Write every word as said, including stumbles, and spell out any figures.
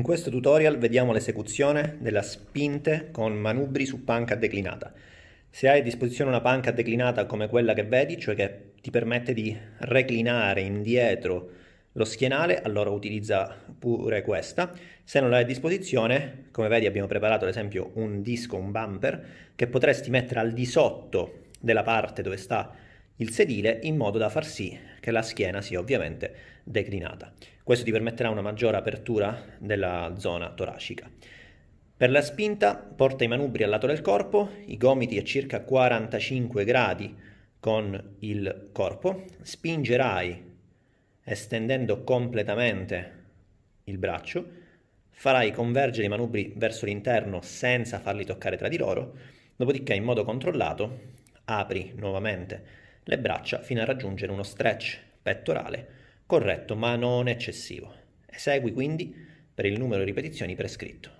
In questo tutorial vediamo l'esecuzione della spinte con manubri su panca declinata. Se hai a disposizione una panca declinata come quella che vedi, cioè che ti permette di reclinare indietro lo schienale, allora utilizza pure questa. Se non l'hai a disposizione, come vedi abbiamo preparato ad esempio un disco, un bumper, che potresti mettere al di sotto della parte dove sta il sedile, in modo da far sì che la schiena sia ovviamente declinata. Questo ti permetterà una maggiore apertura della zona toracica. Per la spinta porta i manubri al lato del corpo, i gomiti a circa quarantacinque gradi con il corpo, spingerai estendendo completamente il braccio, farai convergere i manubri verso l'interno senza farli toccare tra di loro, dopodiché in modo controllato apri nuovamente le braccia fino a raggiungere uno stretch pettorale corretto ma non eccessivo. Esegui quindi per il numero di ripetizioni prescritto.